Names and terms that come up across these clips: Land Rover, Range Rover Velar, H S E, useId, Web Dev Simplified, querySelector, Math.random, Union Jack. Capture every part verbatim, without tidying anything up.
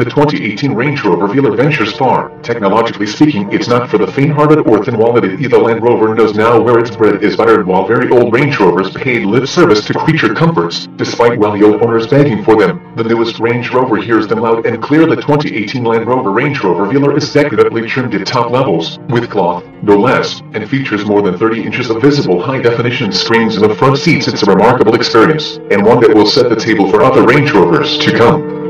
The twenty eighteen Range Rover Velar ventures far. Technologically speaking, it's not for the faint-hearted or thin-walleted. The Land Rover knows now where its bread is buttered, while very old Range Rovers paid lip service to creature comforts, despite wealthy owners begging for them. The newest Range Rover hears them loud and clear. The twenty eighteen Land Rover Range Rover Velar is decoratively trimmed at top levels, with cloth, no less, and features more than thirty inches of visible high-definition screens in the front seats. It's a remarkable experience, and one that will set the table for other Range Rovers to come.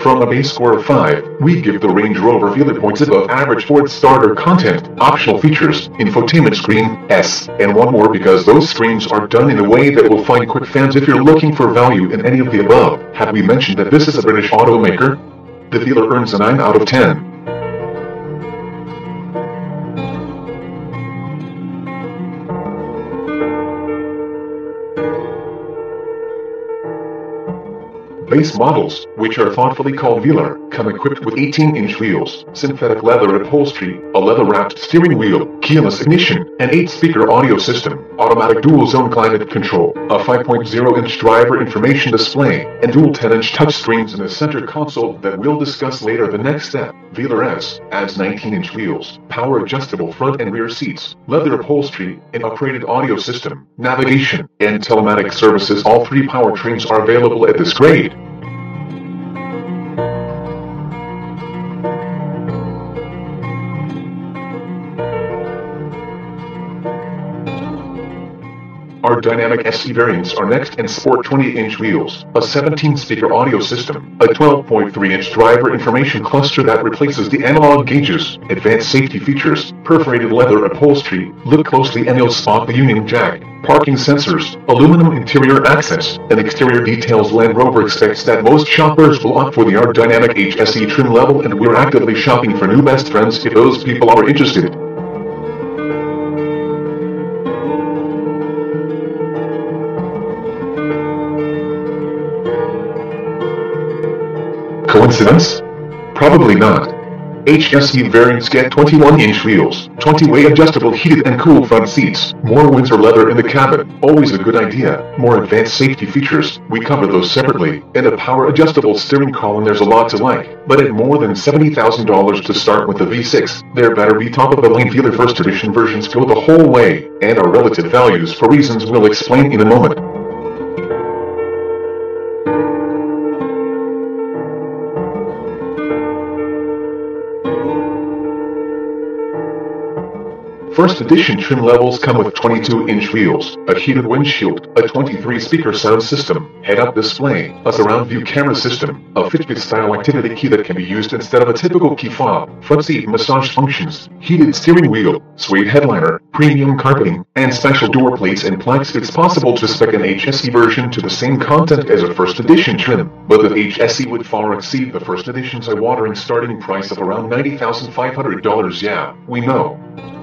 From a base score of five, we give the Range Rover Velar points above average Ford starter content, optional features, infotainment screen, S, and one more because those screens are done in a way that will find quick fans if you're looking for value in any of the above. Have we mentioned that this is a British automaker? The Velar earns a nine out of ten. Base models, which are thoughtfully called Velar, come equipped with eighteen inch wheels, synthetic leather upholstery, a leather-wrapped steering wheel, keyless ignition, an eight speaker audio system, automatic dual-zone climate control, a five point zero inch driver information display, and dual ten inch touchscreens in the center console that we'll discuss later. The next step, Velar S, adds nineteen inch wheels, power-adjustable front and rear seats, leather upholstery, an upgraded audio system, navigation, and telematic services. All three powertrains are available at this grade. Our dynamic S E variants are next and sport twenty inch wheels, a seventeen speaker audio system, a twelve point three inch driver information cluster that replaces the analog gauges, advanced safety features, perforated leather upholstery. Look closely and you'll spot the Union Jack, parking sensors, aluminum interior accents, and exterior details. Land Rover expects that most shoppers will opt for the R Dynamic H S E trim level, and we're actively shopping for new best friends if those people are interested. Coincidence? Probably not. H S E variants get twenty-one inch wheels, twenty way adjustable heated and cool front seats, more winter leather in the cabin, always a good idea, more advanced safety features, we cover those separately, and a power adjustable steering column. There's a lot to like, but at more than seventy thousand dollars to start with the V six, there better be top of the line. Velar first edition versions go the whole way, and are relative values for reasons we'll explain in a moment. First edition trim levels come with twenty-two inch wheels, a heated windshield, a twenty-three speaker sound system, head-up display, a surround view camera system, a Fitbit-style activity key that can be used instead of a typical key fob, front seat massage functions, heated steering wheel, suede headliner, premium carpeting, and special door plates and plaques. It's possible to spec an H S E version to the same content as a first edition trim, but the H S E would far exceed the first edition's eye-watering starting price of around ninety thousand five hundred dollars. Yeah, we know.